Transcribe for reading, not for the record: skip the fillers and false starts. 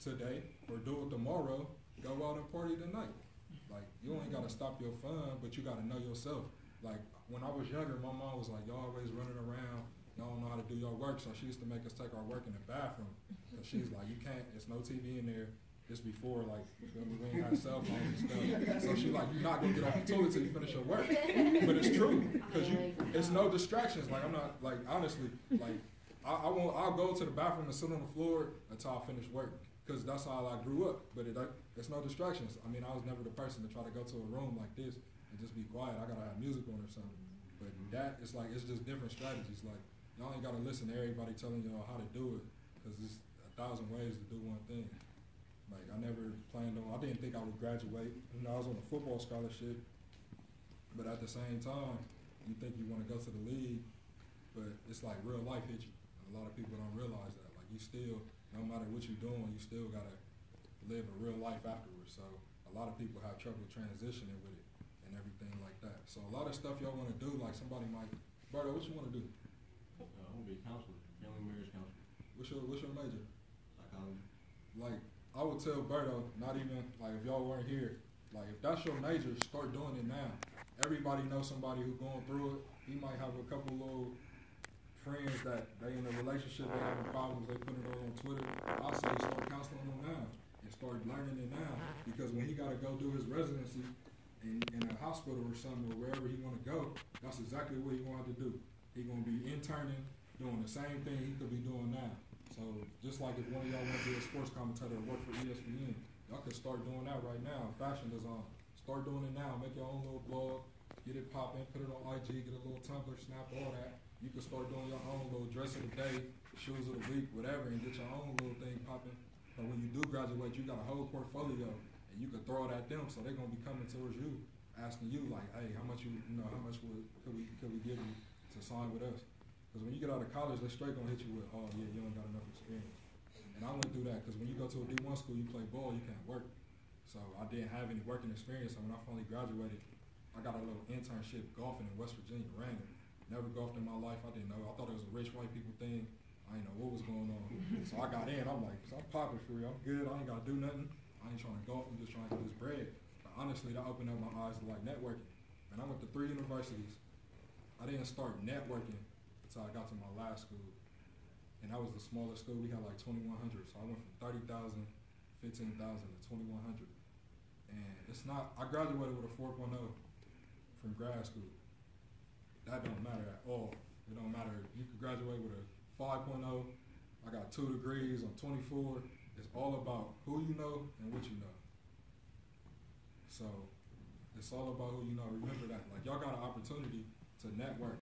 today or do it tomorrow, go out and party tonight. Like, you ain't got to stop your fun, but you got to know yourself. Like, when I was younger, my mom was like, y'all always running around, y'all don't know how to do your work, so she used to make us take our work in the bathroom. Because she's like, you can't, there's no TV in there. This before, like, we ain't had cell phones and stuff. So she's like, you're not going to get off the toilet until you finish your work. But it's true, because it's no distractions. Like, I'm not, like, honestly, like, I'll go to the bathroom and sit on the floor until I finish work. Because that's how I grew up, but it's no distractions. I mean, I was never the person to try to go to a room like this and just be quiet. I gotta have music on or something. But that, it's like, it's just different strategies. Like, y'all ain't gotta listen to everybody telling y'all how to do it, because there's 1,000 ways to do one thing. Like, I never planned on, I didn't think I would graduate. You know, I was on a football scholarship, but at the same time, you think you wanna go to the league, but it's like real life hits you. And a lot of people don't realize that. Like, you still, no matter what you're doing, you still gotta live a real life afterwards. So a lot of people have trouble transitioning with it and everything like that. So a lot of stuff y'all wanna do, like somebody might, Berto, what you wanna do? I wanna be a counselor, family marriage counselor. What's your major? Psychology. Like, I would tell Berto, not even, like, if y'all weren't here, like, if that's your major, start doing it now. Everybody knows somebody who's going through it. He might have a couple little friends that they in a relationship, they having problems, they put it on Twitter. I say start counseling them now and start learning it now, because when he got to go do his residency in a hospital or something or wherever he want to go, that's exactly what he wanted to do. He going to be interning, doing the same thing he could be doing now. So just like if one of y'all want to be a sports commentator or work for ESPN, y'all can start doing that right now. Fashion design, start doing it now. Make your own little blog, get it popping, put it on IG, get a little Tumblr, Snap, all that. You can start doing your own little dress of the day, shoes of the week, whatever, and get your own little thing popping. But when you do graduate, you got a whole portfolio, and you can throw it at them, so they're gonna be coming towards you, asking you like, hey, how much could we give you to sign with us? Because when you get out of college, they're straight gonna hit you with, oh yeah, you don't got enough experience. And I wouldn't do that, because when you go to a D1 school, you play ball, you can't work. So I didn't have any working experience, and when I finally graduated, I got a little internship golfing in West Virginia, random. Never golfed in my life, I didn't know. I thought it was a rich white people thing. I didn't know what was going on. So I got in, I'm like, I'm popping for real, I'm good, I ain't gotta do nothing. I ain't trying to golf, I'm just trying to get this bread. But honestly, that opened up my eyes to like networking. And I went to 3 universities. I didn't start networking until I got to my last school. And that was the smallest school, we had like 2,100. So I went from 30,000, 15,000 to 2,100. And it's not, I graduated with a 4.0 from grad school. That don't matter at all. It don't matter. You can graduate with a 5.0. I got 2 degrees. I'm 24. It's all about who you know and what you know. So it's all about who you know. Remember that. Like, y'all got an opportunity to network.